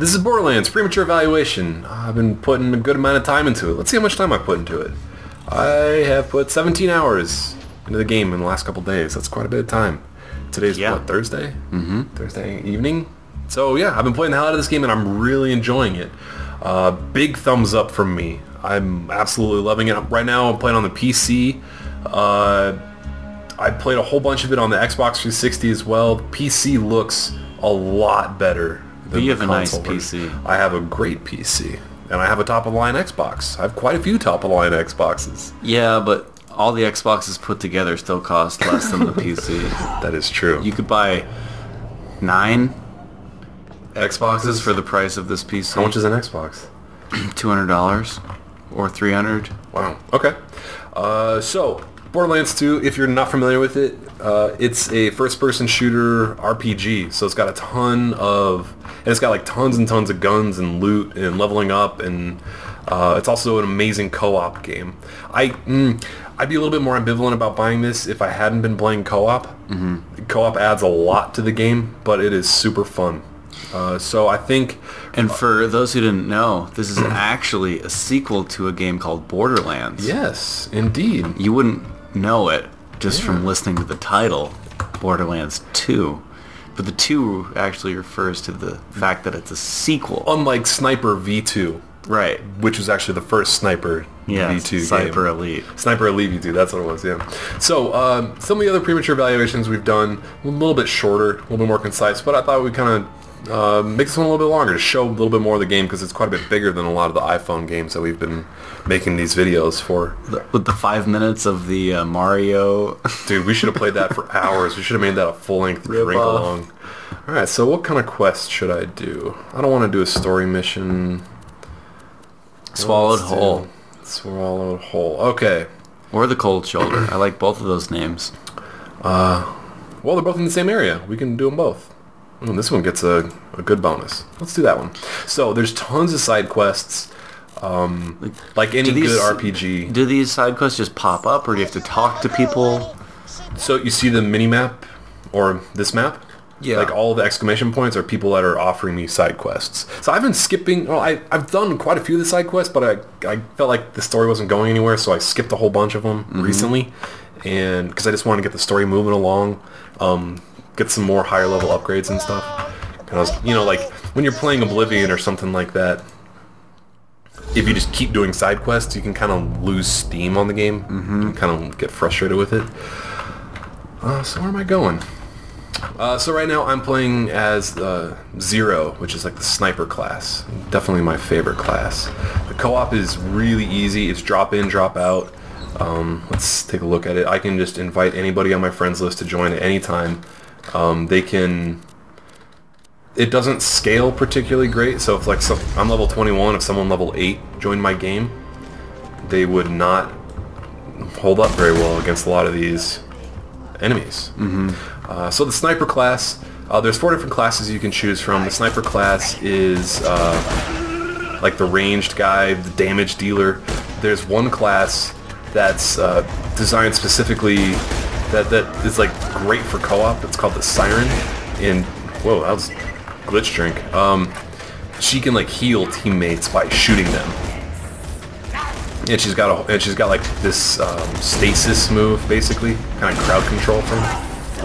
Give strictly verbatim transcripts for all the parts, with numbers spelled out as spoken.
This is Borderlands, Premature Evaluation. I've been putting a good amount of time into it. Let's see how much time I put into it. I have put seventeen hours into the game in the last couple days. That's quite a bit of time. Today's, yeah. what, Thursday? Mm-hmm. Thursday evening? So yeah, I've been playing the hell out of this game and I'm really enjoying it. Uh, big thumbs up from me. I'm absolutely loving it. Right now I'm playing on the P C. Uh, I played a whole bunch of it on the Xbox three sixty as well. The P C looks a lot better than you the console. You have a nice P C. I have a great P C. And I have a top-of-the-line Xbox. I have quite a few top-of-the-line Xboxes. Yeah, but all the Xboxes put together still cost less than the P C. That is true. You could buy nine Xboxes, Xboxes for the price of this P C. How much is an Xbox? two hundred dollars or three hundred dollars. Wow. Okay. Uh, so, Borderlands two, if you're not familiar with it, uh, it's a first-person shooter R P G. So it's got a ton of... And it's got like tons and tons of guns and loot and leveling up, and uh, it's also an amazing co-op game. I, mm, I'd be a little bit more ambivalent about buying this if I hadn't been playing co-op. Mm-hmm. Co-op adds a lot to the game, but it is super fun. Uh, so I think... And for those who didn't know, this is actually a sequel to a game called Borderlands. Yes, indeed. You wouldn't know it just yeah. from listening to the title, Borderlands two. But the two actually refers to the fact that it's a sequel. Unlike Sniper V two. Right. Which was actually the first Sniper yeah, V two game. Sniper Elite. Sniper Elite V two, that's what it was, yeah. So, um, some of the other premature evaluations we've done, a little bit shorter, a little bit more concise, but I thought we'd kind of uh, make this one a little bit longer to show a little bit more of the game, because it's quite a bit bigger than a lot of the iPhone games that we've been making these videos for. The, with the five minutes of the uh, Mario... Dude, we should have played that for hours. We should have made that a full-length drink-along. Alright, so what kind of quest should I do? I don't want to do a story mission. Swallowed Whole. Swallowed Whole. Okay. Or the Cold Shoulder. I like both of those names. Uh, well, they're both in the same area. We can do them both. And this one gets a, a good bonus. Let's do that one. So, there's tons of side quests. Um, like, like any these, good R P G. Do these side quests just pop up, or do you have to talk to people? So you see the mini-map, or this map? Yeah. Like all the exclamation points are people that are offering me side quests. So I've been skipping... Well, I, I've done quite a few of the side quests, but I, I felt like the story wasn't going anywhere, so I skipped a whole bunch of them mm-hmm. recently, and because I just wanted to get the story moving along, um, get some more higher-level upgrades and stuff. And I was, you know, like, when you're playing Oblivion or something like that, if you just keep doing side quests, you can kind of lose steam on the game. Mm-hmm. You kind of get frustrated with it. Uh, so where am I going? Uh, so right now I'm playing as uh, Zero, which is like the sniper class. Definitely my favorite class. The co-op is really easy. It's drop in, drop out. Um, let's take a look at it. I can just invite anybody on my friends list to join at any time. Um, they can... It doesn't scale particularly great, so if like some, I'm level twenty-one, if someone level eight joined my game, they would not hold up very well against a lot of these enemies. Mm-hmm. uh, so the sniper class, uh, there's four different classes you can choose from. The sniper class is uh, like the ranged guy, the damage dealer. There's one class that's uh, designed specifically that, that is like great for co-op. It's called the Siren. And whoa, that was... Glitch drink. Um, she can like heal teammates by shooting them, and she's got a and she's got like this um, stasis move, basically, kind of crowd control from.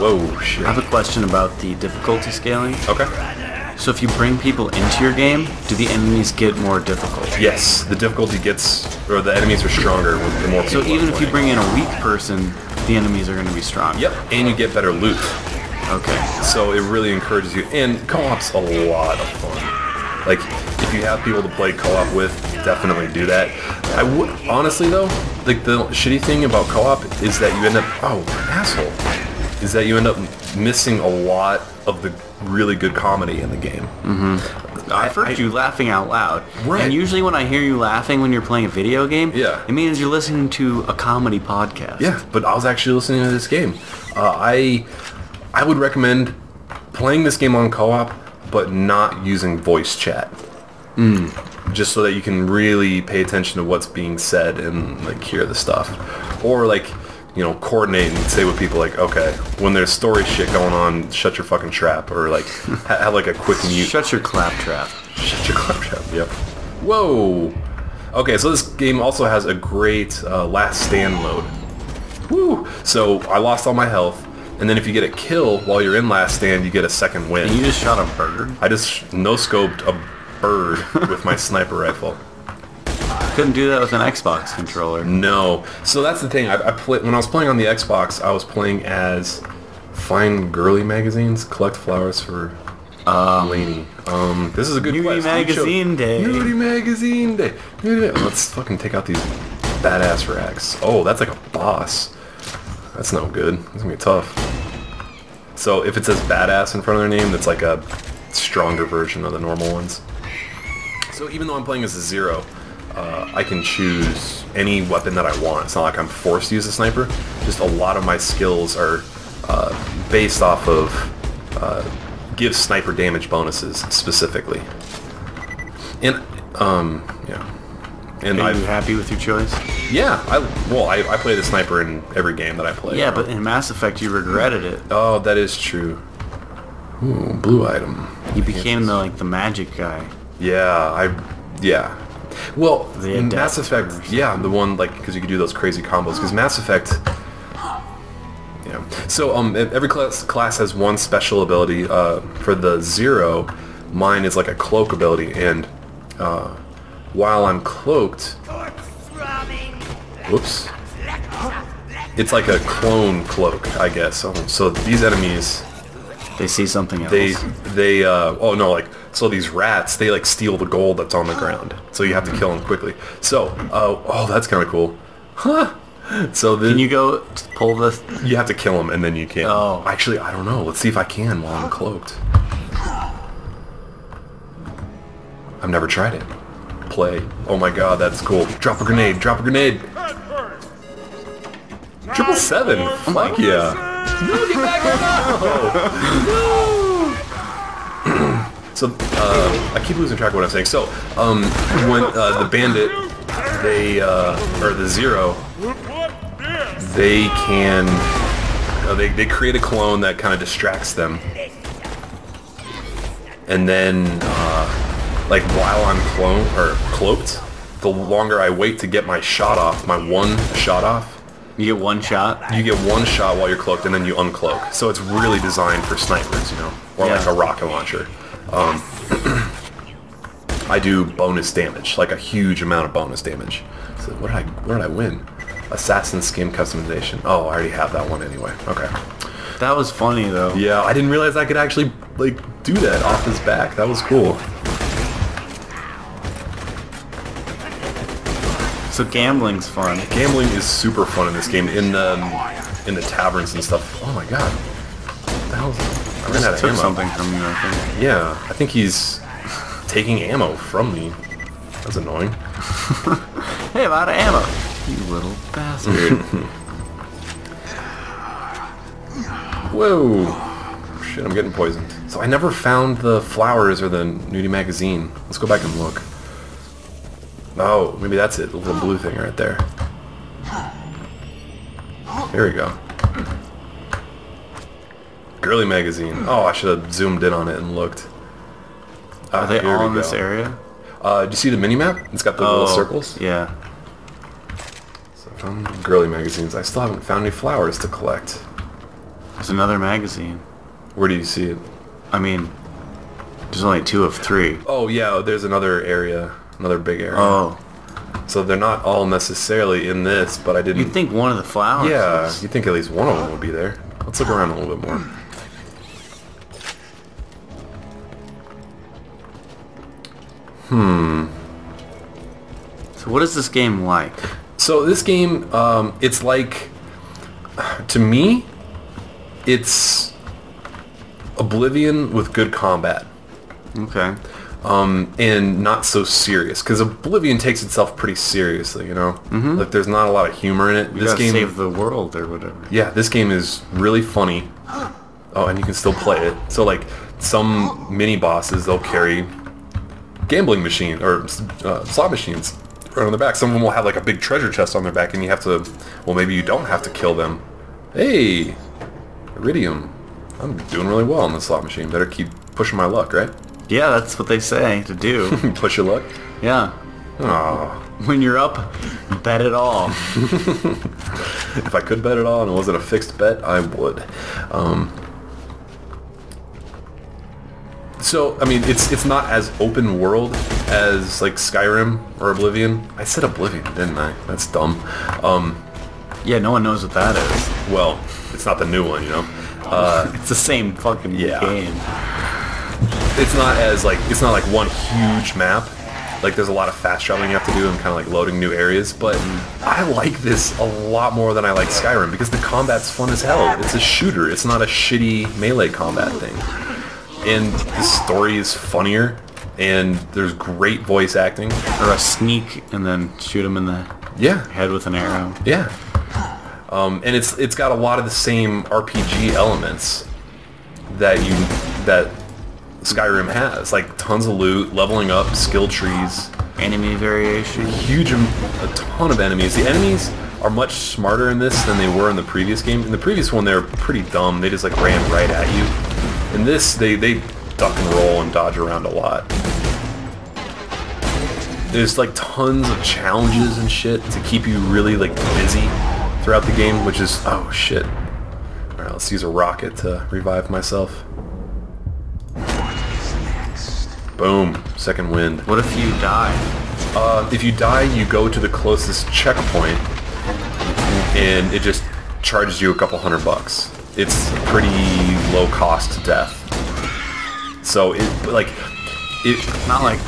Whoa, shit. I have a question about the difficulty scaling. Okay. So if you bring people into your game, do the enemies get more difficult? Yes, the difficulty gets, or the enemies are stronger with the more people. So even if you bring in a weak person, the enemies are going to be stronger. Yep, and you get better loot. Okay, so it really encourages you, and co-op's a lot of fun. Like, if you have people to play co-op with, definitely do that. I would, honestly though, like the shitty thing about co-op is that you end up, oh, asshole, is that you end up missing a lot of the really good comedy in the game. Mm-hmm. I've heard I, you laughing out loud. Right. And usually when I hear you laughing when you're playing a video game, yeah. it means you're listening to a comedy podcast. Yeah, but I was actually listening to this game. Uh, I... I would recommend playing this game on co-op, but not using voice chat. Mm. Just so that you can really pay attention to what's being said and like hear the stuff. Or like, you know, coordinate and say with people like, okay, when there's story shit going on, shut your fucking trap. Or like, ha have like a quick mute. Shut your clap trap. Shut your clap trap. Yep. Whoa! Okay, so this game also has a great uh, last stand mode. Woo! So I lost all my health, and then if you get a kill while you're in last stand, you get a second win. And you just shot a bird? I just no-scoped a bird with my sniper rifle. Couldn't do that with an Xbox controller. No. So that's the thing. I, I play, when I was playing on the Xbox, I was playing as Find Girly Magazines, Collect Flowers for um, Lainey. Um, this is a good Nudie quest. Magazine Day. Nudie Magazine Day. Nudie Magazine Day. Let's fucking take out these badass racks. Oh, that's like a boss. That's no good. It's gonna be tough. So if it says badass in front of their name, that's like a stronger version of the normal ones. So even though I'm playing as a Zero, Uh, I can choose any weapon that I want. It's not like I'm forced to use a sniper. Just a lot of my skills are uh, based off of uh, give sniper damage bonuses specifically. And um, yeah. And are you I've, happy with your choice? Yeah. I well, I, I play the sniper in every game that I play. Yeah, but in Mass Effect you regretted it. Oh, that is true. Ooh, blue item. You became the like the magic guy. Yeah, I yeah. Well, Mass Effect, yeah, the one, like, because you could do those crazy combos, because Mass Effect, yeah. So, um, every class, class has one special ability. Uh, for the Zero, mine is, like, a cloak ability, and, uh, while I'm cloaked, whoops, it's like a clone cloak, I guess. So, so these enemies, they see something else. They, they, uh, oh, no, like, so these rats, they like steal the gold that's on the ground. So you have to kill them quickly. So, uh, oh, that's kind of cool. Huh? So then... Can you go pull this? You have to kill them and then you can. Oh. Actually, I don't know. Let's see if I can while I'm cloaked. I've never tried it. Play. Oh my god, that's cool. Drop a grenade. Drop a grenade. Triple seven. Fuck yeah. No, get back up. No. So, uh, I keep losing track of what I'm saying. So, um, when uh, the bandit, they, uh, or the Zero, they can, uh, they, they create a clone that kind of distracts them. And then, uh, like, while I'm clone, or cloaked, the longer I wait to get my shot off, my one shot off. You get one shot? You get one shot while you're cloaked, and then you uncloak. So it's really designed for snipers, you know, or yeah. like a rocket launcher. Um, I do bonus damage, like a huge amount of bonus damage. So what did I, where did I win? Assassin skin customization. Oh, I already have that one anyway. Okay. That was funny though. Yeah, I didn't realize I could actually like do that off his back. That was cool. So gambling's fun. Gambling is super fun in this game. In the in the taverns and stuff. Oh my god. What the hell is that? I ran out of ammo. Something from me, I think. Yeah, I think he's taking ammo from me. That's annoying. Hey, I'm out of ammo. You little bastard. Whoa. Shit, I'm getting poisoned. So I never found the flowers or the nudie magazine. Let's go back and look. Oh, maybe that's it. The little blue thing right there. Here we go. Girly magazine. Oh, I should have zoomed in on it and looked. Uh, Are they all in this area? Uh, do you see the minimap? It's got the oh, little circles. Yeah. So I found girly magazines. I still haven't found any flowers to collect. There's another magazine. Where do you see it? I mean, there's only two of three. Oh yeah, there's another area, another big area. Oh. So they're not all necessarily in this, but I didn't. You'd think one of the flowers. Yeah, was... you'd think at least one of them would be there. Let's look around a little bit more. Hmm. So what is this game like? So this game, um, it's like, to me, it's Oblivion with good combat. Okay. Um, and not so serious, because Oblivion takes itself pretty seriously, you know? Mm-hmm. Like, there's not a lot of humor in it. You this gotta game, save the world or whatever. Yeah, this game is really funny. Oh, and you can still play it. So, like, some mini-bosses, they'll carry... gambling machine or uh, slot machines right on their back. Some of them will have like a big treasure chest on their back, and you have to. Well, maybe you don't have to kill them. Hey, Iridium, I'm doing really well on the slot machine. Better keep pushing my luck, right? Yeah, that's what they say to do. Push your luck? Yeah. Aww. When you're up, bet it all. If I could bet it all and it wasn't a fixed bet, I would. Um, so, I mean, it's it's not as open world as, like, Skyrim or Oblivion. I said Oblivion, didn't I? That's dumb. Um, yeah, no one knows what that is. Well, it's not the new one, you know? Uh, it's the same fucking yeah. game. It's not as, like, it's not, like, one huge map. Like, there's a lot of fast traveling you have to do and kind of, like, loading new areas, but I like this a lot more than I like Skyrim because the combat's fun as hell. It's a shooter. It's not a shitty melee combat thing. And the story is funnier, and there's great voice acting. Or a sneak and then shoot him in the yeah. head with an arrow. Yeah. Um, and it's it's got a lot of the same R P G elements that you... that. Skyrim has, like, tons of loot, leveling up, skill trees, enemy variation, huge, a ton of enemies. The enemies are much smarter in this than they were in the previous game. In the previous one, they were pretty dumb. They just, like, ran right at you. In this, they they duck and roll and dodge around a lot. There's, like, tons of challenges and shit to keep you really, like, busy throughout the game, which is oh shit. All right, let's use a rocket to revive myself. Boom. Second wind. What if you die? Uh, if you die, you go to the closest checkpoint, and it just charges you a couple hundred bucks. It's pretty low cost to death. So, it, like... it not like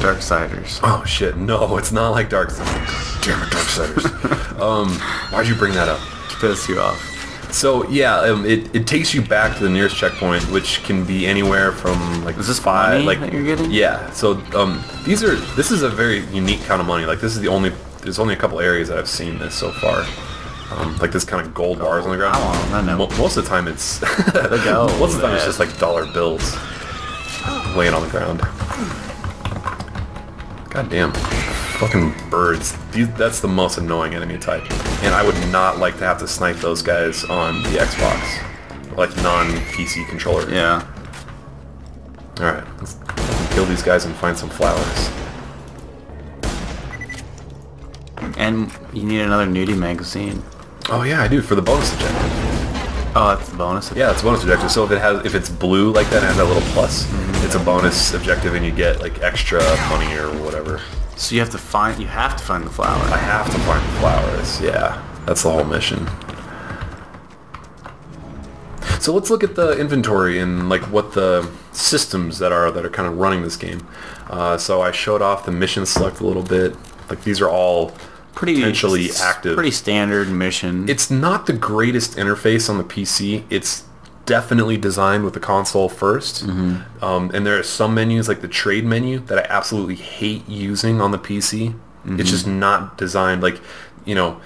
Darksiders. Oh, shit. No, it's not like Darksiders. Damn it, Darksiders. um, why'd you bring that up? To piss you off. So yeah, um, it it takes you back to the nearest checkpoint, which can be anywhere from like is this five, money like that you're getting? Yeah. So um, these are this is a very unique kind of money. Like this is the only there's only a couple areas that I've seen this so far. Um, like this kind of gold oh, bars on the ground. Oh, I know. Most of the time it's the gold, most of the time it's just like dollar bills laying on the ground. Goddamn. Fucking birds. These, that's the most annoying enemy type. And I would not like to have to snipe those guys on the Xbox. Like, non-P C controller. Yeah. Alright, let's kill these guys and find some flowers. And you need another nudie magazine. Oh yeah, I do, for the bonus objective. Oh, that's the bonus objective? Yeah, that's the bonus objective. So if it has, if it's blue like that, it has that little plus. Mm-hmm. It's a bonus objective and you get, like, extra money or whatever. So you have to find you have to find the flowers. I have to find the flowers, yeah. That's the whole mission. So let's look at the inventory and like what the systems that are that are kind of running this game. Uh, so I showed off the mission select a little bit. Like these are all pretty potentially active. Pretty standard mission. It's not the greatest interface on the P C. It's definitely designed with the console first. Mm-hmm. um, and there are some menus like the trade menu that I absolutely hate using on the P C. Mm-hmm. It's just not designed like, you know,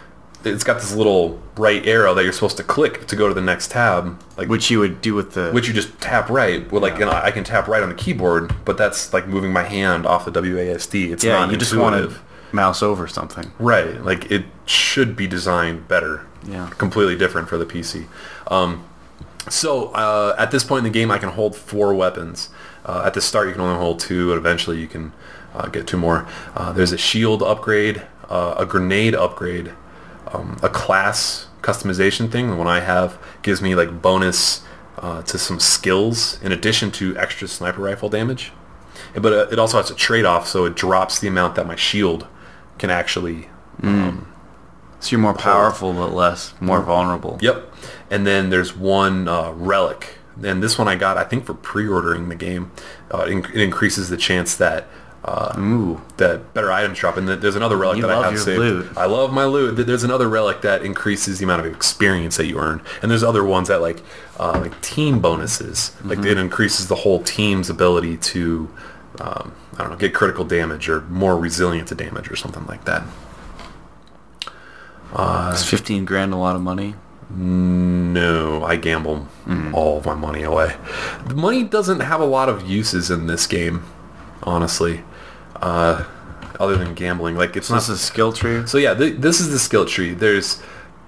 it's got this little right arrow that you're supposed to click to go to the next tab, like which you would do with the which you just tap right. Well, like yeah. you know, I can tap right on the keyboard, but that's like moving my hand off the W A S D. It's yeah, not you intuitive. Just want to mouse over something, right? Like it should be designed better. Yeah, completely different for the P C. Um, So, uh, at this point in the game, I can hold four weapons. Uh, at the start, you can only hold two, and eventually you can uh, get two more. Uh, there's a shield upgrade, uh, a grenade upgrade, um, a class customization thing. The one I have gives me, like, bonus uh, to some skills, in addition to extra sniper rifle damage. But uh, it also has a trade-off, so it drops the amount that my shield can actually... Um, mm. So you're more powerful, but less, more vulnerable. Yep. And then there's one uh, relic. And this one I got, I think, for pre-ordering the game. Uh, it, inc it increases the chance that uh, Ooh. that better items drop. And th there's another relic you that I have saved. Loot. I love my loot. There's another relic that increases the amount of experience that you earn. And there's other ones that, like, uh, like team bonuses. Mm-hmm. Like, it increases the whole team's ability to, um, I don't know, get critical damage or more resilient to damage or something like that. Uh, Is fifteen grand a lot of money? No, I gamble mm. all of my money away. The money doesn't have a lot of uses in this game, honestly, uh, other than gambling. Like it's so not this is a skill tree. So yeah, th this is the skill tree. There's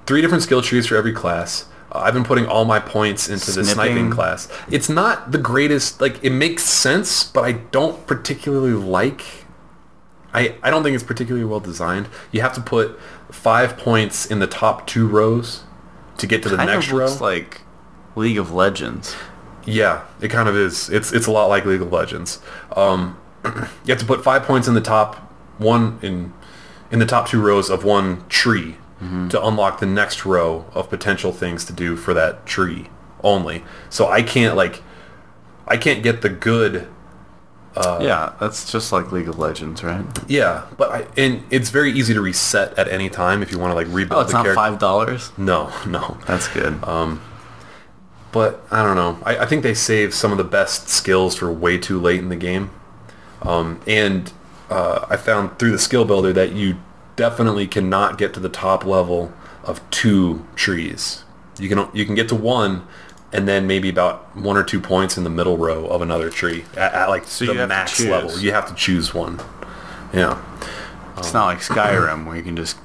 three different skill trees for every class. Uh, I've been putting all my points into the sniping class. It's not the greatest, like, it makes sense, but I don't particularly like, I, I don't think it's particularly well designed. You have to put five points in the top two rows to get to the kind next row. It looks like League of Legends. Yeah, it kind of is. It's it's a lot like League of Legends. Um, you have to put five points in the top one in in the top two rows of one tree mm-hmm. to unlock the next row of potential things to do for that tree only. So I can't like I can't get the good. Uh, yeah, that's just like League of Legends, right? Yeah, but I, and it's very easy to reset at any time if you want to like rebuild. Oh, it's the not five dollars. No, no, that's good. Um. But, I don't know. I, I think they save some of the best skills for way too late in the game. Um, and uh, I found through the skill builder that you definitely cannot get to the top level of two trees. You can you can get to one, and then maybe about one or two points in the middle row of another tree. At, at like so the max level. You have to choose one. Yeah. It's um, not like Skyrim where you can just...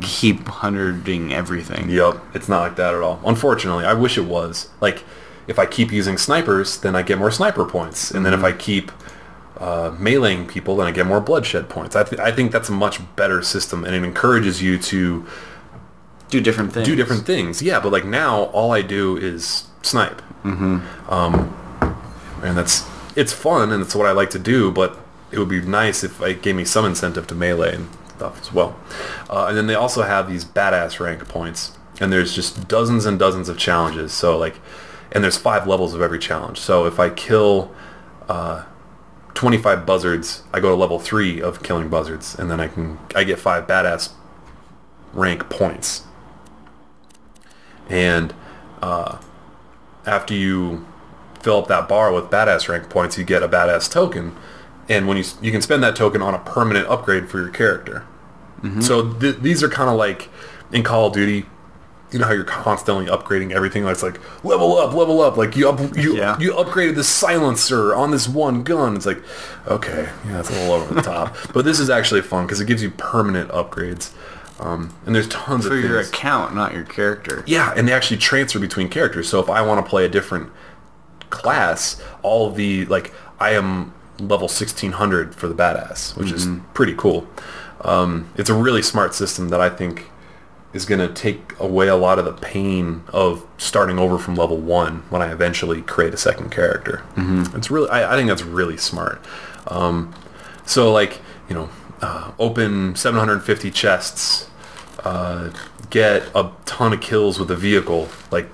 keep hundreding everything. Yep, it's not like that at all. Unfortunately, I wish it was. Like, if I keep using snipers, then I get more sniper points, and mm-hmm. then if I keep uh, meleeing people, then I get more bloodshed points. I, th- I think that's a much better system, and it encourages you to do different things. Do different things. Yeah, but like now, all I do is snipe, mm-hmm. um, and that's it's fun, and it's what I like to do. But it would be nice if it gave me some incentive to melee and stuff as well. Uh, and then they also have these badass rank points, and there's just dozens and dozens of challenges. So like, and there's five levels of every challenge. So if I kill uh, twenty-five buzzards, I go to level three of killing buzzards, and then I can I get five badass rank points. And uh, after you fill up that bar with badass rank points, you get a badass token. And when you you can spend that token on a permanent upgrade for your character. Mm-hmm. So th- these are kind of like in Call of Duty, you know how you're constantly upgrading everything. It's like level up, level up. Like you up, you yeah. you upgraded the silencer on this one gun. It's like, okay, yeah, that's a little over the top. But this is actually fun because it gives you permanent upgrades. Um, and there's tons for of things. For your account, not your character. Yeah, and they actually transfer between characters. So if I want to play a different class, all the like I am. Level sixteen hundred for the badass, which mm-hmm. is pretty cool. Um, it's a really smart system that I think is going to take away a lot of the pain of starting over from level one when I eventually create a second character. Mm-hmm. It's really, I, I think that's really smart. Um, so, like, you know, uh, open seven hundred fifty chests, uh, get a ton of kills with a vehicle, like.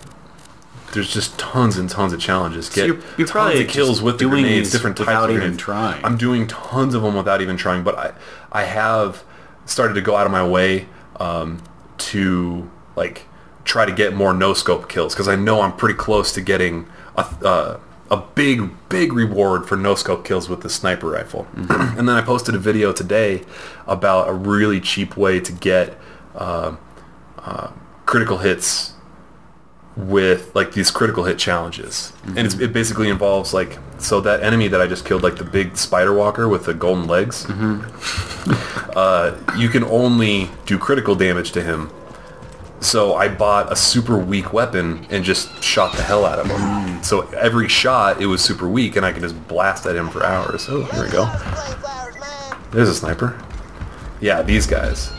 There's just tons and tons of challenges. Get so you're, you're tons of kills with the grenades, different types of grenades. Even trying. I'm doing tons of them without even trying, but I, I have started to go out of my way um, to like try to get more no-scope kills because I know I'm pretty close to getting a uh, a big, big reward for no-scope kills with the sniper rifle. Mm-hmm. And then I posted a video today about a really cheap way to get uh, uh, critical hits with like these critical hit challenges, mm-hmm. and it's, it basically involves like so that enemy that I just killed, like the big spider walker with the golden legs, mm-hmm. uh, you can only do critical damage to him. So I bought a super weak weapon and just shot the hell out of him. Mm-hmm. So every shot it was super weak, and I could just blast at him for hours. Oh, here we go. There's a sniper. Yeah, these guys.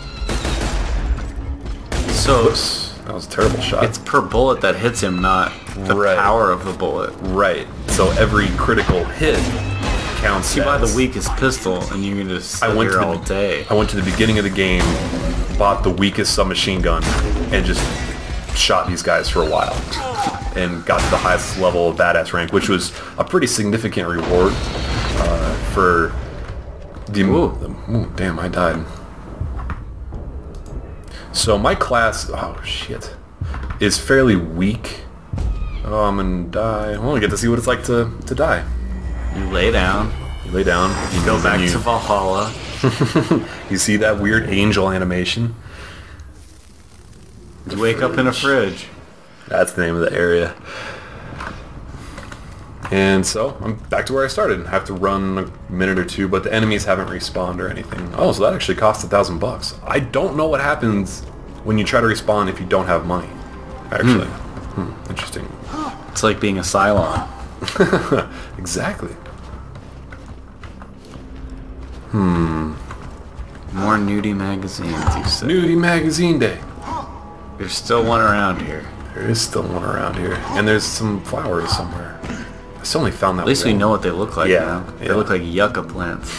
So. Oops. That was a terrible shot. It's per bullet that hits him, not the right. power of the bullet. Right. So every critical hit counts. You buy the weakest pistol, and you can just sit here all the, day. I went to the beginning of the game, bought the weakest submachine gun, and just shot these guys for a while, and got to the highest level of badass rank, which was a pretty significant reward uh, for the. Ooh. Ooh, damn, I died. So my class, oh shit, is fairly weak. Oh, I'm gonna die. I want to get to see what it's like to, to die. You lay down. You lay down. You go back you, to Valhalla. You see that weird angel animation? You wake fridge. up in a fridge. That's the name of the area. And so I'm back to where I started. I have to run a minute or two, but the enemies haven't respawned or anything. Oh, so that actually costs a thousand bucks. I don't know what happens when you try to respawn if you don't have money. actually. Mm. Hmm. Interesting. It's like being a Cylon. Exactly. Hmm. More nudie magazines, you said. Nudie magazine day. There's still one around here. There is still one around here. And there's some flowers somewhere. I still only found that one. At least we know what they look like yeah. now. They yeah. look like yucca plants.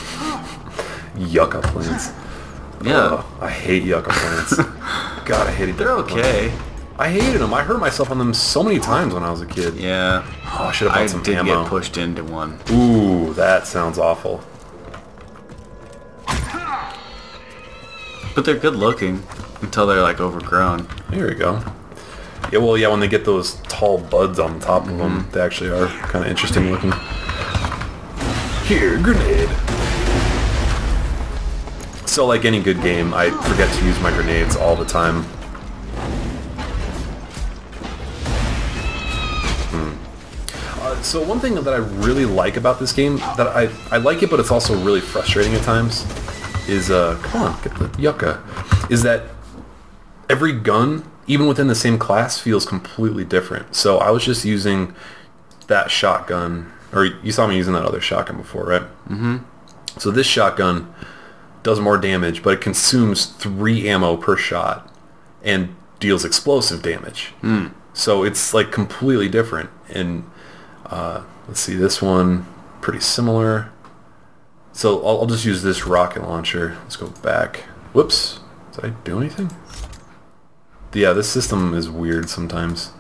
Yucca plants. Yeah. Oh, I hate yucca plants. God, I hated them. They're okay. Plants. I hated them. I hurt myself on them so many times when I was a kid. Yeah. Oh, I should have bought I some did ammo. Get pushed into one. Ooh, that sounds awful. But they're good looking until they're like overgrown. There we go. Yeah, well, yeah, when they get those tall buds on top of them, they actually are kind of interesting looking. Here, grenade. So, like any good game, I forget to use my grenades all the time. Hmm. Uh, so, one thing that I really like about this game, that I, I like it, but it's also really frustrating at times, is, uh, come on, get the yucca, is that every gun, even within the same class, feels completely different. So I was just using that shotgun, or you saw me using that other shotgun before, right? Mm-hmm. So this shotgun does more damage, but it consumes three ammo per shot and deals explosive damage. Mm. So it's like completely different. And uh, let's see, this one, pretty similar. So I'll, I'll just use this rocket launcher. Let's go back. Whoops. Did I do anything? Yeah, this system is weird sometimes.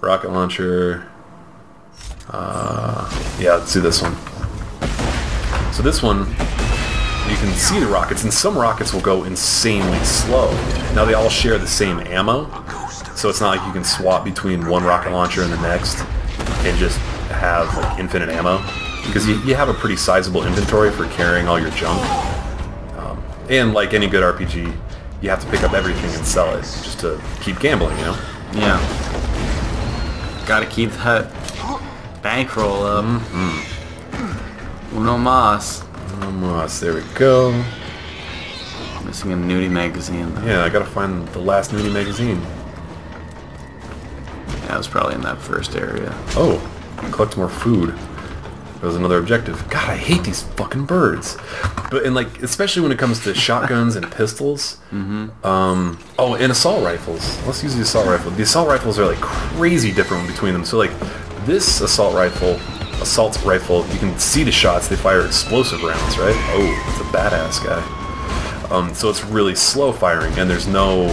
Rocket launcher. Uh, yeah, let's do this one. So this one, you can see the rockets, and some rockets will go insanely slow. Now they all share the same ammo, so it's not like you can swap between one rocket launcher and the next and just have like infinite ammo, because you, you have a pretty sizable inventory for carrying all your junk. Um, and like any good R P G, you have to pick up everything and sell it just to keep gambling, you know? Yeah. Gotta keep that bankroll up. Mm-hmm. Uno mas. Uno mas. There we go. I'm missing a nudie magazine, though. Yeah, I gotta find the last nudie magazine. That was probably in that first area. Oh, collect more food. That was another objective. God, I hate these fucking birds. But and like, especially when it comes to shotguns and pistols. Mm-hmm. um, oh, and assault rifles. Let's use the assault rifle. The assault rifles are like crazy different between them. So like, this assault rifle, assault rifle, you can see the shots. They fire explosive rounds, right? Oh, it's a badass guy. Um, so it's really slow firing, and there's no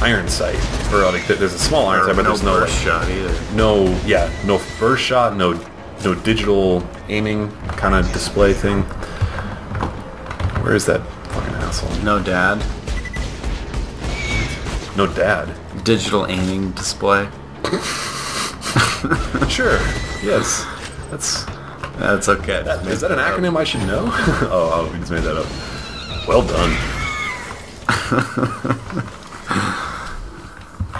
iron sight. Or like, there's a small iron sight, but there's no burst shot either. No, yeah, no burst shot, no. No digital aiming kind of display thing. Where is that fucking asshole? No dad. No dad. Digital aiming display. Sure. Yes. That's that's okay. That, is that an acronym I should know? Oh, oh, we just made that up. Well done.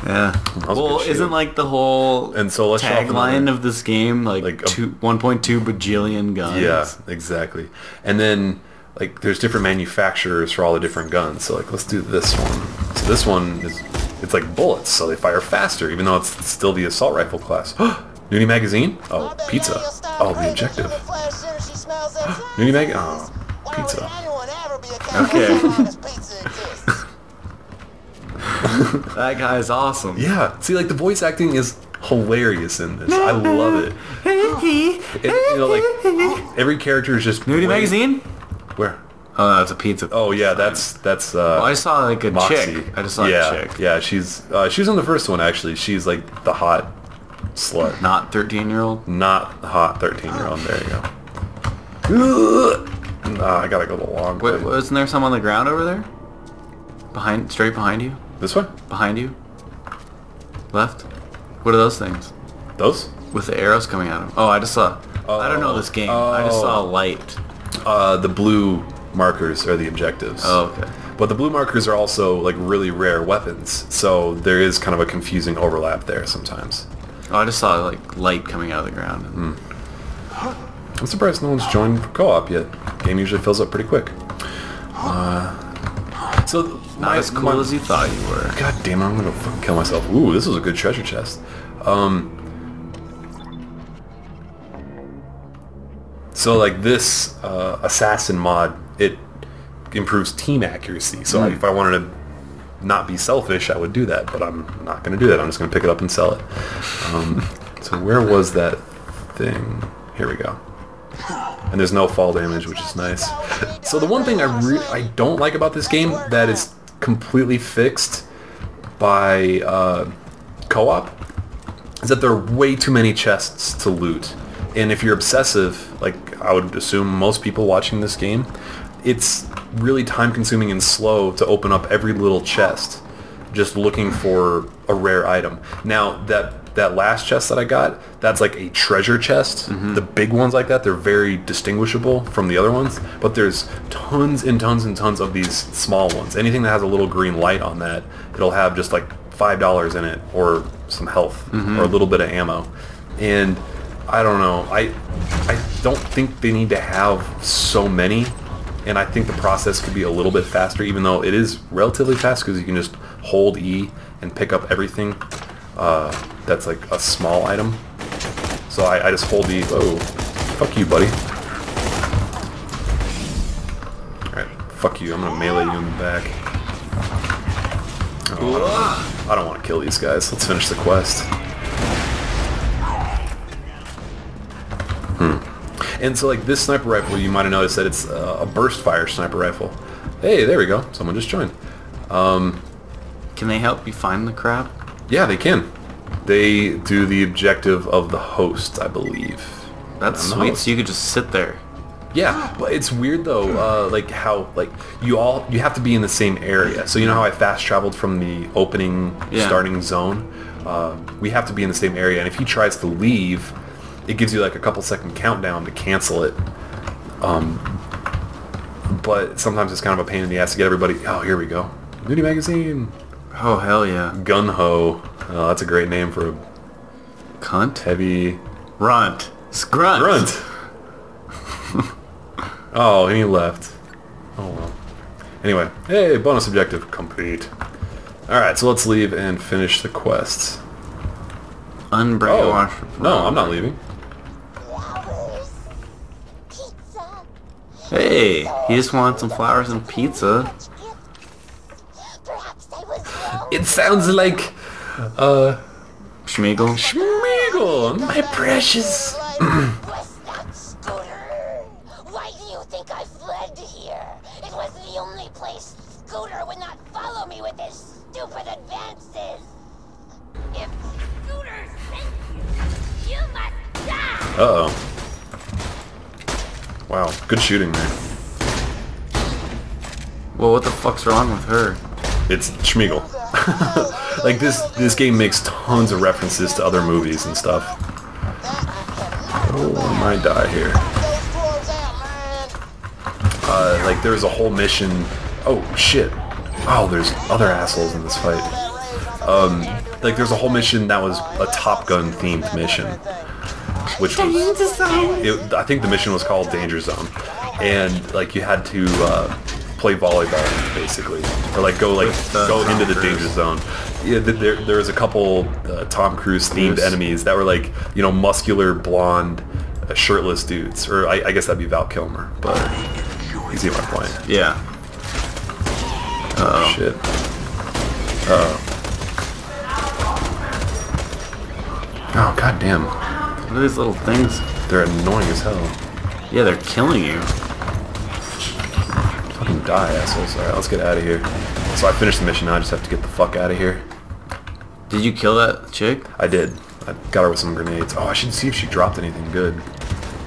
Yeah. Well, isn't like the whole and so tagline of this game like, like one point two bajillion guns? Yeah, exactly. And then like there's different manufacturers for all the different guns. So like let's do this one. So this one is it's like bullets, so they fire faster, even though it's still the assault rifle class. Nudie magazine? Oh, pizza. Oh, the objective. Nudie mag. Oh, pizza. Okay. That guy's awesome. Yeah. See, like, the voice acting is hilarious in this. I love it. It you know, like, every character is just... Nudie magazine? Where? Oh, no, it's a pizza. Oh, yeah, that's... that's. Uh, well, I saw, like, a Moxie. Chick. I just saw yeah, a chick. Yeah, she's... Uh, she was in the first one, actually. She's, like, the hot slut. Not thirteen-year-old? Not hot thirteen-year-old. There you go. Nah, I gotta go the long way. Wait, wasn't there some on the ground over there? Behind, straight behind you? This way? Behind you? Left? What are those things? Those? With the arrows coming at them. Oh, I just saw... Oh, I don't know this game. Oh. I just saw a light. Uh, the blue markers are the objectives. Oh, okay. But the blue markers are also, like, really rare weapons, so there is kind of a confusing overlap there sometimes. Oh, I just saw, like, light coming out of the ground. Mm. I'm surprised no one's joined for co-op yet. Game usually fills up pretty quick. Uh... So not my, as cool my, as you thought you were. God damn it, I'm gonna fucking kill myself. Ooh, this is a good treasure chest. Um. So like this uh, assassin mod, it improves team accuracy. So mm. if I wanted to not be selfish, I would do that. But I'm not gonna do that. I'm just gonna pick it up and sell it. Um, so where was that thing? Here we go. And there's no fall damage, which is nice. So the one thing I re I don't like about this game that is completely fixed by uh, co-op is that there are way too many chests to loot. And if you're obsessive, like I would assume most people watching this game, it's really time-consuming and slow to open up every little chest just looking for a rare item. Now, that, that last chest that I got, that's like a treasure chest. Mm-hmm. The big ones like that, they're very distinguishable from the other ones, but there's tons and tons and tons of these small ones. Anything that has a little green light on that, it'll have just like five dollars in it or some health mm-hmm. or a little bit of ammo. And I don't know. I I don't think they need to have so many, and I think the process could be a little bit faster, even though it is relatively fast because you can just hold E and pick up everything uh, that's like a small item. So I, I just hold E. Oh, fuck you, buddy. Alright, fuck you. I'm going to melee you in the back. Oh, I don't want to kill these guys. Let's finish the quest. And so like this sniper rifle, you might have noticed that it's uh, a burst fire sniper rifle. Hey, there we go. Someone just joined. Um, can they help you find the crap? Yeah, they can. They do the objective of the host, I believe. That's sweet. So you could just sit there. Yeah, but it's weird though. Uh, like how like you all you have to be in the same area. So you know how I fast traveled from the opening yeah. starting zone. Uh, we have to be in the same area, and if he tries to leave, it gives you like a couple second countdown to cancel it. Um, but sometimes it's kind of a pain in the ass to get everybody. Oh, here we go. Nudie Magazine. Oh, hell yeah. Gun Ho. Oh, that's a great name for a... Cunt? Heavy... Runt. Scrunt. Grunt. Oh, and he left. Oh, well. Anyway. Hey, bonus objective complete. Alright, so let's leave and finish the quests. Unbrainwash. Oh, no, I'm not leaving. Hey, he just wants some flowers and pizza. It sounds like, uh... Schmeagle? Schmeagle, my precious... Why do you think I fled here? It was the only place Scooter would not follow me with his stupid advances. If Scooter sent you, you must die! Uh-oh. Wow, good shooting there. Well, what the fuck's wrong with her? It's Schmeagle. Like, this this game makes tons of references to other movies and stuff. Oh, I might die here. Uh, like, there's a whole mission... Oh, shit. Oh, there's other assholes in this fight. Um, like, there's a whole mission that was a Top Gun-themed mission. Which was, it, I think the mission was called Danger Zone, and like you had to uh, play volleyball basically, or like go like go into the danger zone. Yeah, there there was a couple uh, Tom Cruise themed enemies that were like you know muscular blonde, uh, shirtless dudes, or I, I guess that'd be Val Kilmer, but you see my point. Yeah. Uh oh shit. Uh oh. Oh goddamn. What are these little things? They're annoying as hell. Yeah, they're killing you. Fucking die, assholes. Alright, let's get out of here. So I finished the mission now, I just have to get the fuck out of here. Did you kill that chick? I did. I got her with some grenades. Oh, I should see if she dropped anything good.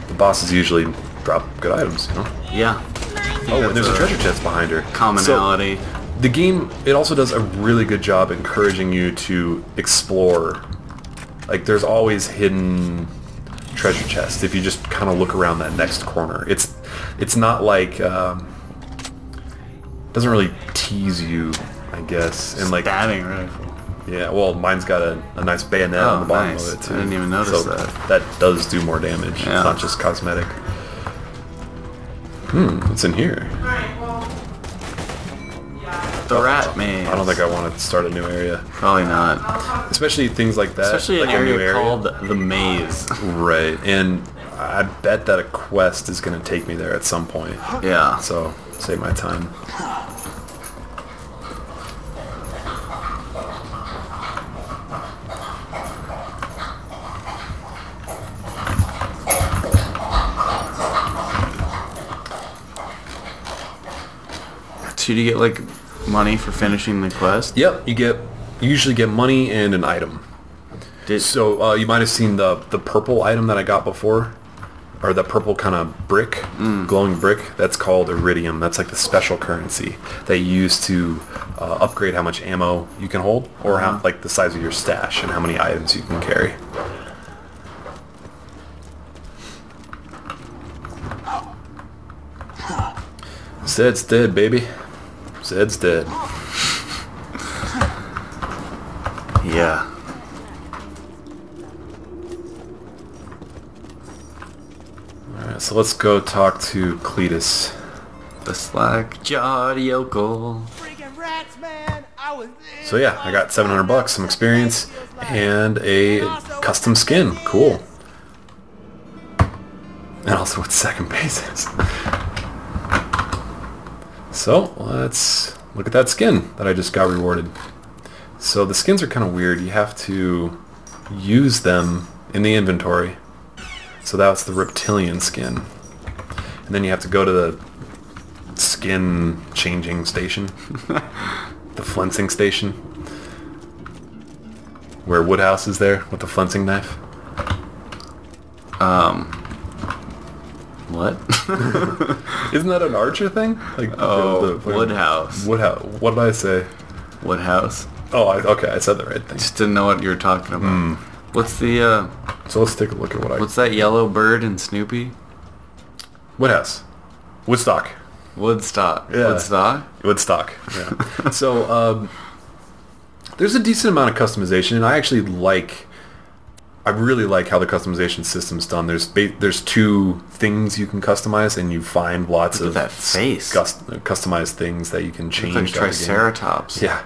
The bosses usually drop good items, you know? Yeah. Oh, and there's a, a treasure chest behind her. Commonality. So, the game, it also does a really good job encouraging you to explore. Like, there's always hidden treasure chests if you just kind of look around that next corner. It's it's not like, um, doesn't really tease you, I guess. And like stabbing rifle. Yeah, well, mine's got a, a nice bayonet oh, on the bottom nice. of it, too. I didn't even notice so that. that does do more damage. Yeah. It's not just cosmetic. Hmm, what's in here? All right, well, yeah. The Rat Maze. I don't think I want to start a new area. Probably not. Especially things like that. Especially like an area, a new area called The Maze. Right. And I bet that a quest is going to take me there at some point. Yeah. So, save my time. So do you get like money for finishing the quest? Yep, you get you usually get money and an item. Did so uh, you might have seen the the purple item that I got before, or the purple kind of brick, mm. glowing brick. That's called iridium. That's like the special currency they use to uh, upgrade how much ammo you can hold, or uh-huh. how like the size of your stash and how many items you can carry. Zed's dead, baby. Zed's dead. Yeah. Alright, so let's go talk to Cletus. The slack jawed yokel. So yeah, I got seven hundred bucks, some experience, and a custom skin. Cool. And also what second base is. So, let's look at that skin that I just got rewarded. So the skins are kind of weird. You have to use them in the inventory. So that's the reptilian skin. And then you have to go to the skin changing station. The flensing station. Where Woodhouse is there with the flensing knife. Um... What? Isn't that an Archer thing? Like oh, the, the, Woodhouse. Woodhouse. What did I say? Woodhouse. Oh, I, okay, I said the right thing. Just didn't know what you were talking about. Mm. What's the... Uh, so let's take a look at what I... What's that yellow bird in Snoopy? Woodhouse. Woodstock. Woodstock. Yeah. Woodstock? Woodstock, yeah. So, um, there's a decent amount of customization, and I actually like... I really like how the customization system's done. There's ba there's two things you can customize, and you find lots Look of that face. customized things that you can change. Like Triceratops. Yeah.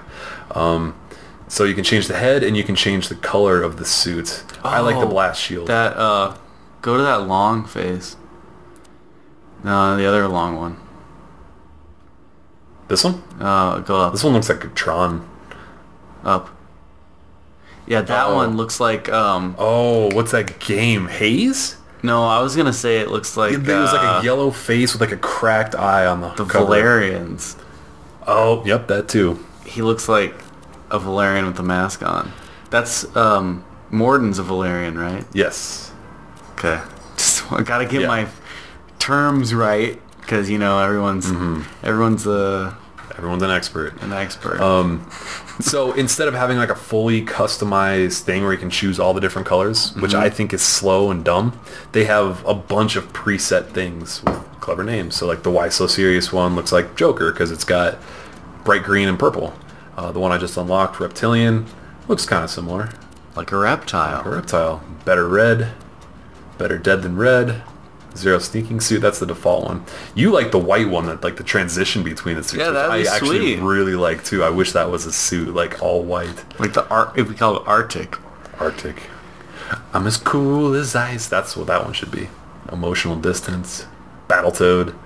Um, so you can change the head, and you can change the color of the suit. Oh, I like the blast shield. That uh, go to that long face. No, the other long one. This one? Uh, go up. This one looks like a Tron. Up. Yeah, that uh, one looks like... Um, oh, what's that game? Haze? No, I was going to say it looks like... It, it was uh, like a yellow face with like a cracked eye on the The cover. Valerians. Oh, yep, that too. He looks like a Valerian with a mask on. That's... Um, Morden's a Valerian, right? Yes. Okay. Just I gotta get yeah. my terms right, because, you know, everyone's... Mm-hmm. Everyone's a... Everyone's an expert. An expert. Um, so instead of having like a fully customized thing where you can choose all the different colors, which mm-hmm. I think is slow and dumb, they have a bunch of preset things with clever names. So like the Why So Serious one looks like Joker because it's got bright green and purple. Uh, the one I just unlocked, Reptilian, looks kind of similar. Like a reptile. Like a reptile. Better red. Better dead than red. Zero sneaking suit. That's the default one. You like the white one, that like the transition between the suits. Yeah, that I actually sweet. really like too. I wish that was a suit, like all white. Like the art, if we call it Arctic. Arctic. I'm as cool as ice. That's what that one should be. Emotional distance. Battletoad.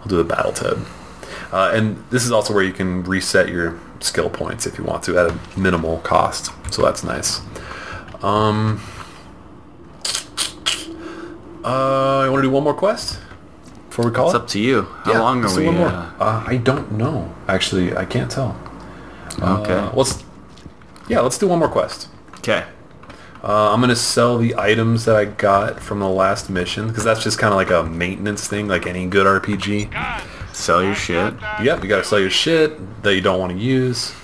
I'll do the Battletoad. Uh, and this is also where you can reset your skill points if you want to at a minimal cost. So that's nice. Um. Uh, I want to do one more quest before we call it. It's up to you. How yeah, long are we? One more. Uh, uh, I don't know. Actually, I can't tell. Okay. Uh, let's. Yeah, let's do one more quest. Okay. Uh, I'm gonna sell the items that I got from the last mission because that's just kind of like a maintenance thing, like any good R P G. God. Sell your shit. Yep, you gotta sell your shit that you don't want to use.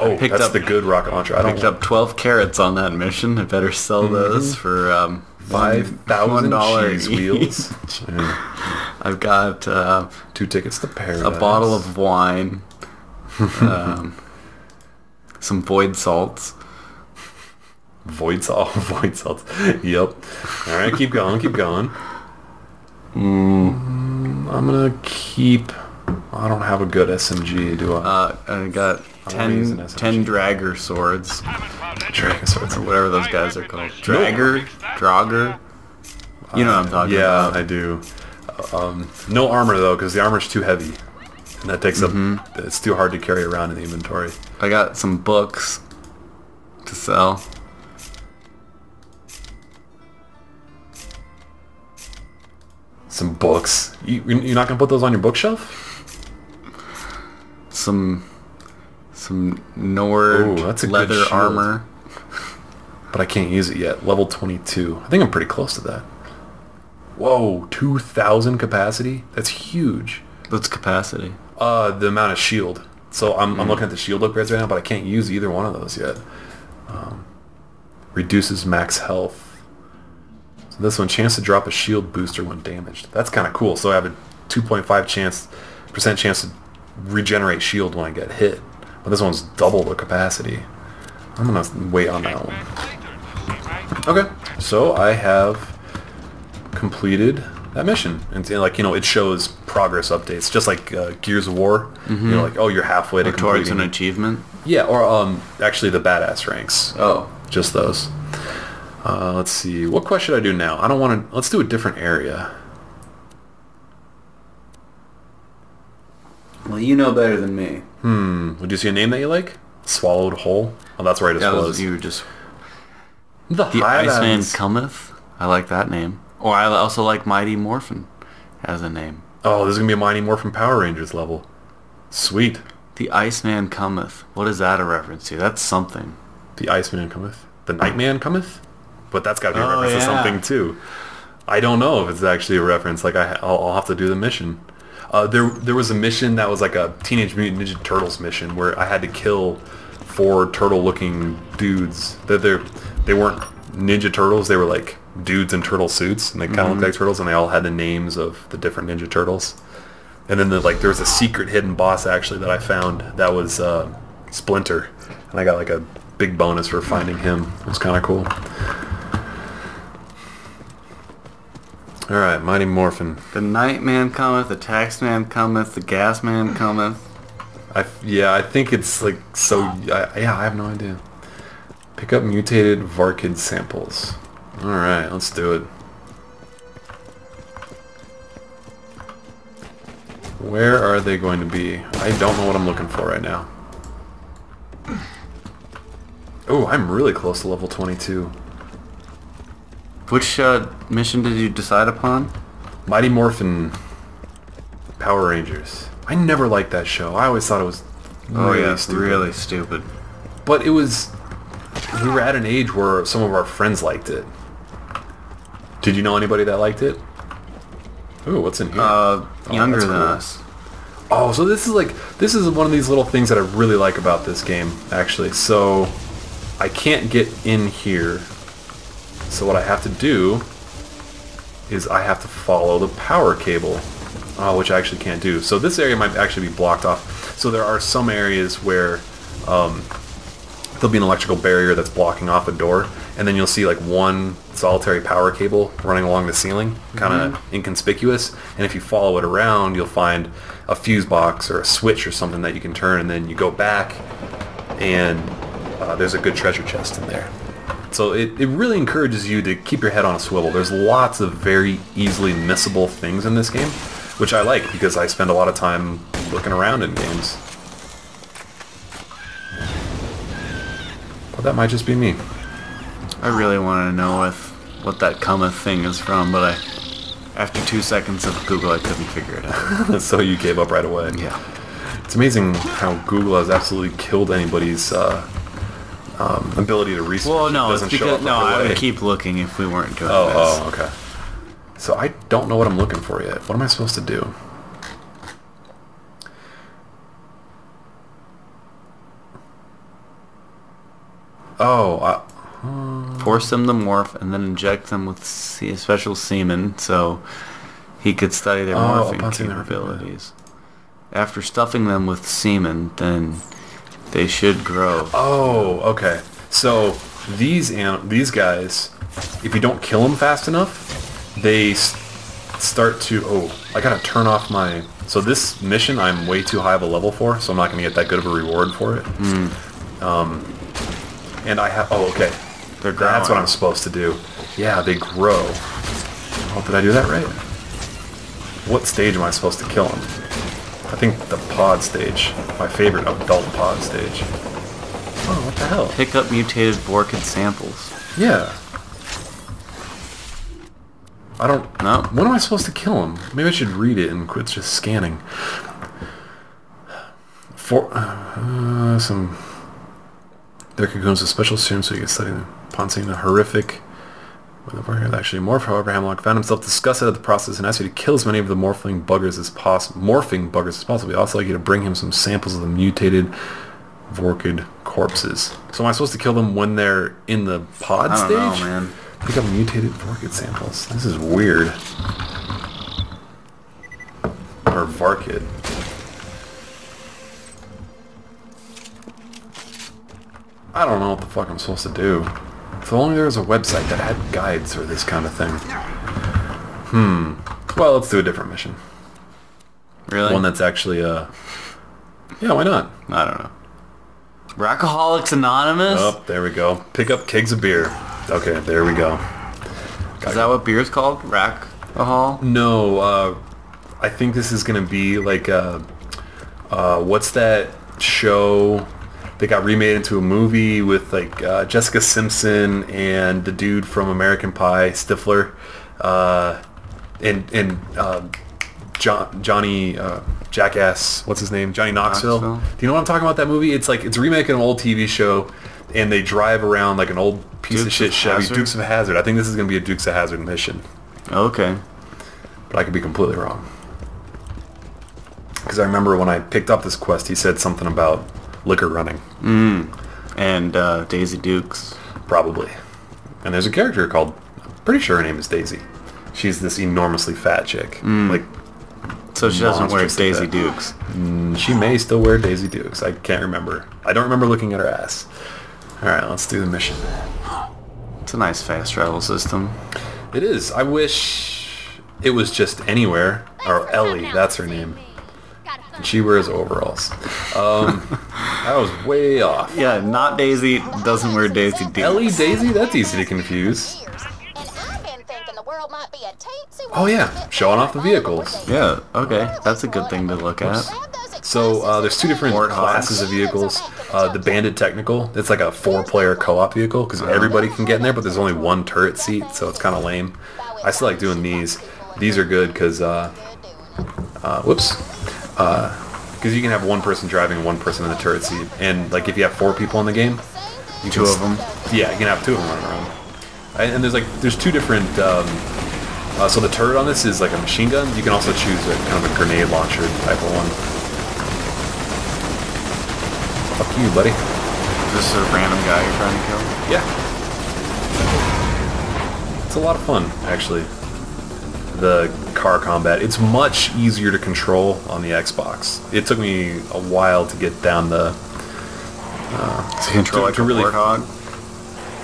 Oh, picked that's up, the good rocket launcher. I picked don't up twelve carrots on that mission. I better sell those mm-hmm. for. Um, Five thousand dollars wheels. Yeah. I've got uh, two tickets to Paris. A bottle of wine, um, some void salts. Void salt, void salts. Yep. All right, keep going, keep going. Mm. I'm gonna keep I don't have a good S M G, do I? Uh, I got I ten, ten Dragger swords. Dragger swords. Or whatever those guys are called. Dragger? Draugr? You know what I'm talking uh, yeah, about. Yeah, I do. Um, no armor, though, because the armor's too heavy. And that takes mm-hmm. up... It's too hard to carry around in the inventory. I got some books to sell. Some books? You, you're not going to put those on your bookshelf? Some, some Nord Ooh, that's a leather good armor, but I can't use it yet. Level twenty-two. I think I'm pretty close to that. Whoa, two thousand capacity. That's huge. That's capacity. Uh, the amount of shield. So I'm mm. I'm looking at the shield upgrades right now, but I can't use either one of those yet. Um, reduces max health. So this one, chance to drop a shield booster when damaged. That's kind of cool. So I have a two point five chance percent chance to regenerate shield when I get hit, but this one's double the capacity. I'm gonna wait on that one. Okay, so I have completed that mission, and, and like you know, it shows progress updates, just like uh, Gears of War. Mm-hmm. You know, like oh, you're halfway to towards an achievement. Yeah, or um, actually the badass ranks. Oh, just those. Uh, let's see, what quest should I do now? I don't want to. Let's do a different area. Well, you know better than me. Hmm. Would you see a name that you like? Swallowed Whole? Oh, that's right. It yeah, was. You were just... The, the Iceman Cometh. I like that name. Or I also like Mighty Morphin as a name. Oh, this is going to be a Mighty Morphin Power Rangers level. Sweet. The Iceman Cometh. What is that a reference to? That's something. The Iceman Cometh? The Nightman Cometh? But that's got to be a oh, reference yeah. to something, too. I don't know if it's actually a reference. Like, I, I'll, I'll have to do the mission. Uh, there, there was a mission that was like a Teenage Mutant Ninja Turtles mission where I had to kill four turtle-looking dudes. That they they weren't Ninja Turtles; they were like dudes in turtle suits, and they kind of mm-hmm. looked like turtles. And they all had the names of the different Ninja Turtles. And then the, like there was a secret hidden boss actually that I found that was uh, Splinter, and I got like a big bonus for finding him. It was kind of cool. All right, Mighty Morphin. The Nightman Cometh, the Taxman Cometh, the Gasman Cometh. I, yeah, I think it's like so... I, yeah, I have no idea. Pick up mutated Varkid samples. All right, let's do it. Where are they going to be? I don't know what I'm looking for right now. Oh, I'm really close to level twenty-two. Which uh, mission did you decide upon? Mighty Morphin Power Rangers. I never liked that show. I always thought it was really oh, yeah, stupid. really stupid. But it was... We were at an age where some of our friends liked it. Did you know anybody that liked it? Ooh, what's in here? Uh, oh, younger than cool. us. Oh, so this is like... This is one of these little things that I really like about this game, actually. So, I can't get in here... So what I have to do is I have to follow the power cable, uh, which I actually can't do. So this area might actually be blocked off. So there are some areas where um, there'll be an electrical barrier that's blocking off a door, and then you'll see like one solitary power cable running along the ceiling, kind of mm-hmm. inconspicuous. And if you follow it around, you'll find a fuse box or a switch or something that you can turn, and then you go back, and uh, there's a good treasure chest in there. So it, it really encourages you to keep your head on a swivel. There's lots of very easily missable things in this game, which I like because I spend a lot of time looking around in games. Well, that might just be me. I really want to know if what that Cometh thing is from, but I, after two seconds of Google, I couldn't figure it out. So you gave up right away. Yeah. It's amazing how Google has absolutely killed anybody's... Uh, Um, ability to research. Well, no, it's because no, I would keep looking if we weren't doing oh, this. Oh, okay. So I don't know what I'm looking for yet. What am I supposed to do? Oh, I, hmm. force him to morph and then inject them with se special semen so he could study their oh, morphing capabilities. After stuffing them with semen, then. They should grow. Oh, okay. So these an these guys, if you don't kill them fast enough, they st start to... Oh, I gotta turn off my So this mission I'm way too high of a level for, so I'm not going to get that good of a reward for it. Mm. Um, and I have... Oh, okay. They're growing. That's what I'm supposed to do. Yeah, they grow. Oh, did I do that right? What stage am I supposed to kill them? I think the pod stage. My favorite adult pod stage. Oh, what the hell? Pick up mutated Borkid samples. Yeah. I don't... No. When am I supposed to kill him? Maybe I should read it and quit just scanning. For... Uh, some... Their cocoons with special serum so you can study them. Upon seeing the horrific... When the Borkid actually morphed, however, Hamlock found himself disgusted at the process and asked you to kill as many of the morphling buggers as possible. Morphing buggers as possible. We'd also like you to bring him some samples of the mutated Borkid corpses. So am I supposed to kill them when they're in the pod stage? I don't know, man. Pick up mutated Borkid samples. This is weird. Or Borkid. I don't know what the fuck I'm supposed to do. If only there was a website that had guides for this kind of thing. Hmm. Well, let's do a different mission. Really? One that's actually, uh... yeah, why not? I don't know. Rackaholics Anonymous? Oh, there we go. Pick up kegs of beer. Okay, there we go. Got is that what beer's called? Rackahol? No, uh, I think this is going to be like, uh, uh, what's that show that got remade into a movie with, like, uh, Jessica Simpson and the dude from American Pie, Stifler, uh, and, and, uh, John, Johnny, uh, Jackass, what's his name? Johnny Knoxville. Knoxville. Do you know what I'm talking about, that movie? It's like, it's a remake of an old T V show, and they drive around like an old piece Dukes of shit of Chevy. Hazard? Dukes of Hazzard. I think this is going to be a Dukes of Hazzard mission. Okay. But I could be completely wrong. Because I remember when I picked up this quest, he said something about liquor running. Mm. And uh, Daisy Dukes. Probably. And there's a character called, I'm pretty sure her name is Daisy. She's this enormously fat chick. Mm. Like, so she doesn't wear Daisy Dukes. Mm, she may still wear Daisy Dukes. I can't remember. I don't remember looking at her ass. Alright, let's do the mission. It's a nice fast travel system. It is. I wish it was just anywhere. Or Ellie, that's her name. And she wears overalls. Um, I was way off. Yeah, not Daisy, doesn't wear Daisy Dukes. Ellie, Daisy? That's easy to confuse. Oh yeah, showing off the vehicles. Yeah, okay. That's a good thing to look at. So uh, there's two different classes of vehicles. Uh, the Bandit Technical, it's like a four-player co-op vehicle because everybody can get in there, but there's only one turret seat, so it's kind of lame. I still like doing these. These are good because, uh, uh, whoops, because uh, you can have one person driving and one person in the turret seat. And like if you have four people in the game, you two of them. Yeah, you can have two of them running around. And there's like there's two different. Um, uh, so the turret on this is like a machine gun. You can also choose a kind of a grenade launcher type of one. Fuck you, buddy. Is this a random guy you're trying to kill? Yeah. It's a lot of fun, actually. The car combat. It's much easier to control on the Xbox. It took me a while to get down the... Uh, to control to, like to a really, warthog?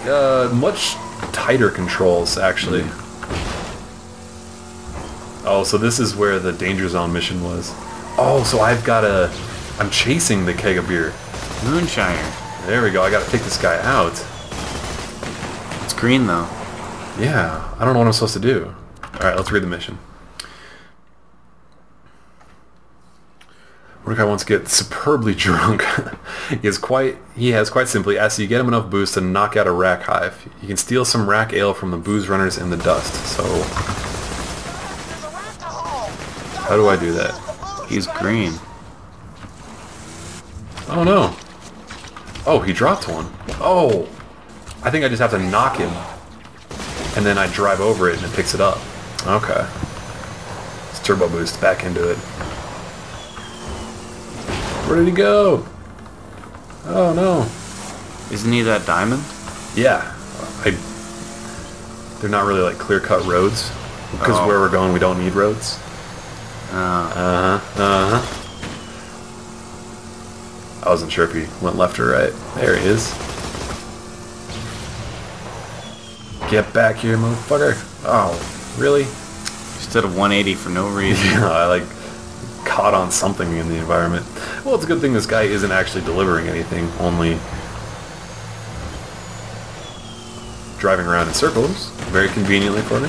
Uh, much tighter controls, actually. Mm. Oh, so this is where the Danger Zone mission was. Oh, so I've got a... I'm chasing the keg of beer. Moonshiner. There we go. I gotta take this guy out. It's green though. Yeah. I don't know what I'm supposed to do. Alright, let's read the mission. Mordecai wants to get superbly drunk. he, has quite, he has quite simply asked you to get him enough booze to knock out a rack hive. You can steal some rack ale from the booze runners in the dust. So... How do I do that? He's green. Oh no. Oh, he dropped one. Oh! I think I just have to knock him. And then I drive over it and it picks it up. Okay. Let's turbo boost back into it. Where did he go? Oh no. Isn't he that diamond? Yeah. I. They're not really like clear-cut roads. Because oh. Where we're going we don't need roads. Uh-huh. Uh-huh. I wasn't sure if he went left or right. There he is. Get back here, motherfucker. Oh, really? Just did a one eighty for no reason. Yeah, I like caught on something in the environment. Well, it's a good thing this guy isn't actually delivering anything, only driving around in circles, very conveniently for me.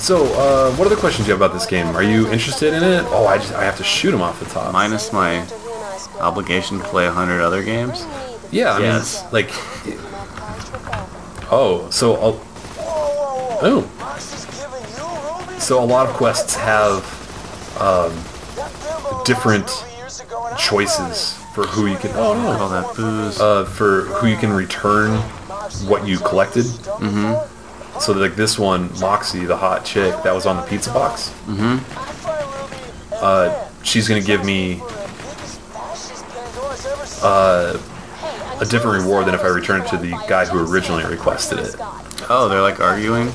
So, uh, what other questions you have about this game? Are you interested in it? Oh, I just I have to shoot him off the top. Minus my obligation to play a hundred other games? Yeah, I yes. mean, like... Oh, so... I'll, oh. So a lot of quests have um, different choices for who you can... Oh, no. All that booze. Uh, for who you can return what you collected. Mm-hmm. So like this one, Moxie, the hot chick that was on the pizza box, mm-hmm. uh, she's going to give me uh, a different reward than if I return it to the guy who originally requested it. Oh, they're like arguing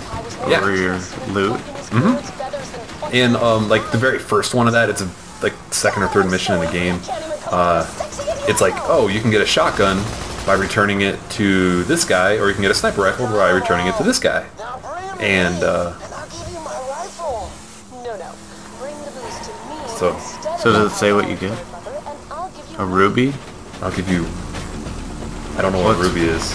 yeah. over your loot? Mm-hmm. And um, like the very first one of that, it's a like second or third mission in the game. Uh, it's like, oh, you can get a shotgun by returning it to this guy, or you can get a sniper rifle by returning it to this guy. And, uh... So, so does it say what you get? A ruby? I'll give you... I don't know what, what ruby is.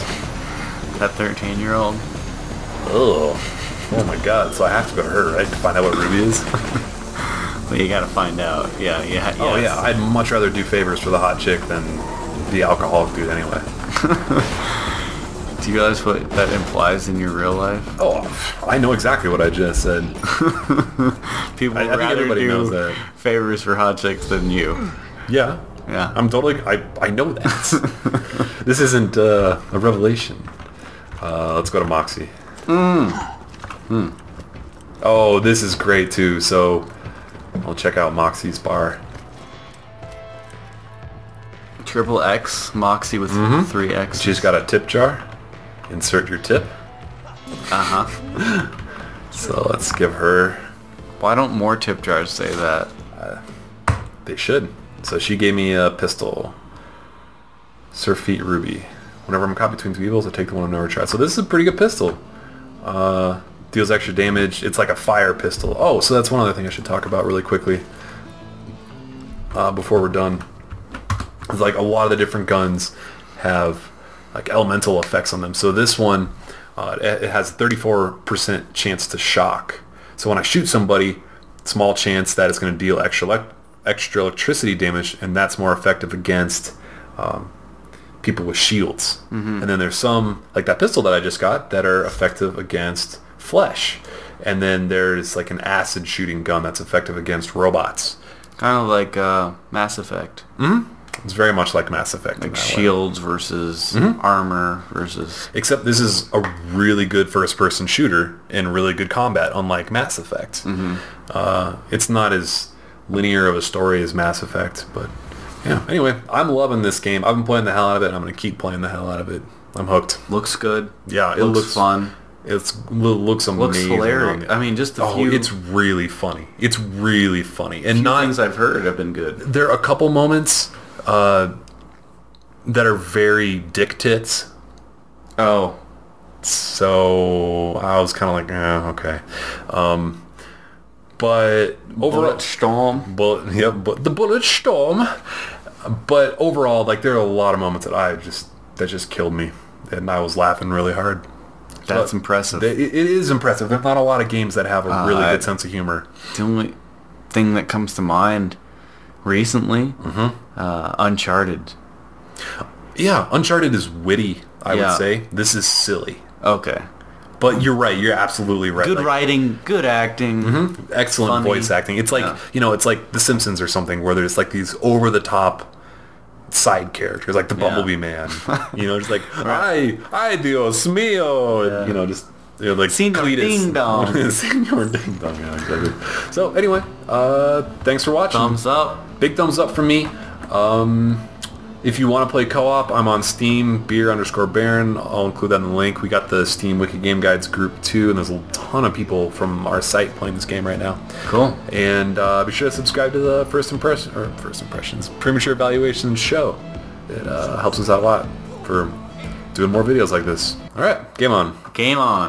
That thirteen-year-old. Oh. Oh my god, so I have to go to her, right, to find out what ruby is? Well, you gotta find out. Yeah, yeah, yeah. Oh yeah, I'd much rather do favors for the hot chick than the alcoholic dude anyway. Do you realize what that implies in your real life? Oh, I know exactly what I just said. People I, I rather think everybody do knows that. Favors for hot chicks than you. Yeah. Yeah. I'm totally... I, I know that. This isn't uh, a revelation. Uh, let's go to Moxie. Mm. Mm. Oh, this is great too. So I'll check out Moxie's bar. Triple X, Moxie with mm-hmm. three X. She's got a tip jar. Insert your tip. Uh-huh. So let's give her... Why don't more tip jars say that? Uh, they should. So she gave me a pistol. Surfeit Ruby. Whenever I'm caught between two evils, I take the one I've never tried. So this is a pretty good pistol. Uh, deals extra damage. It's like a fire pistol. Oh, so that's one other thing I should talk about really quickly uh, before we're done. Like a lot of the different guns have like elemental effects on them. So this one, uh, it has thirty-four percent chance to shock. So when I shoot somebody, small chance that it's going to deal extra elect extra electricity damage, and that's more effective against um, people with shields. Mm-hmm. And then there's some, like that pistol that I just got, that are effective against flesh. And then there's like an acid shooting gun that's effective against robots. Kind of like uh, Mass Effect. Mm-hmm. It's very much like Mass Effect. Like shields way. versus mm-hmm. armor versus... Except this is a really good first-person shooter and really good combat, unlike Mass Effect. Mm-hmm. Uh, it's not as linear of a story as Mass Effect, but yeah. Anyway, I'm loving this game. I've been playing the hell out of it, and I'm going to keep playing the hell out of it. I'm hooked. Looks good. Yeah, it looks, looks fun. It's, it looks amazing. Looks hilarious. I mean, just a oh, few... It's really funny. It's really funny. And not things I've heard have been good. There are a couple moments... Uh, that are very dick tits. Oh. So I was kind of like, eh, okay. Um, but overall, bullet storm. Bullet, yeah, but the bullet storm. But overall, like there are a lot of moments that I just that just killed me, and I was laughing really hard. That's but impressive. They, it is impressive. There's not a lot of games that have a uh, really good sense of humor. The only thing that comes to mind recently. Mm-hmm. Uh, Uncharted. Yeah, Uncharted is witty, I yeah. would say. This is silly. Okay. But you're right. You're absolutely right. Good like, writing, good acting. Mm-hmm. Excellent funny voice acting. It's like, yeah. you know, it's like The Simpsons or something where there's like these over-the-top side characters, like the Bumblebee yeah. Man. You know, just like, ay, ay, Dios mio. Yeah. You know, just... You know, like Senior Ding Dong. Senior Ding Dong. Yeah, exactly. So anyway, uh, thanks for watching. Thumbs up. Big thumbs up from me. Um, if you want to play co-op, I'm on Steam, beer underscore Baron. I'll include that in the link. We got the Steam WikiGameGuides group too, and there's a ton of people from our site playing this game right now. Cool. And uh, be sure to subscribe to the First Impression or First Impressions Premature Evaluations show. It uh, helps us out a lot for doing more videos like this. All right, game on. Game on.